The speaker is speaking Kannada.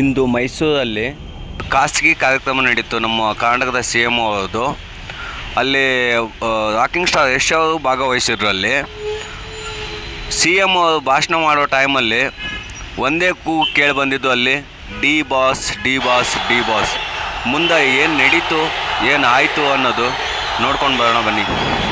ಇಂದು ಮೈಸೂರಲ್ಲಿ ಖಾಸಗಿ ಕಾರ್ಯಕ್ರಮ ನಡೆಯಿತು ನಮ್ಮ ಕರ್ನಾಟಕದ ಸಿ ಎಮ್ ಅವರದು. ಅಲ್ಲಿ ರಾಕಿಂಗ್ ಸ್ಟಾರ್ ಯಶ್ ಅವರು ಭಾಗವಹಿಸಿದ್ರು. ಅಲ್ಲಿ ಸಿ ಎಮ್ ಅವರು ಭಾಷಣ ಮಾಡೋ ಟೈಮಲ್ಲಿ ಒಂದೇ ಕೂಗು ಕೇಳಿ ಬಂದಿದ್ದು ಅಲ್ಲಿ, D boss D boss D boss. ಮುಂದೆ ಏನು ನಡೀತು, ಏನು ಆಯಿತು ಅನ್ನೋದು ನೋಡ್ಕೊಂಡು ಬರೋಣ ಬನ್ನಿ.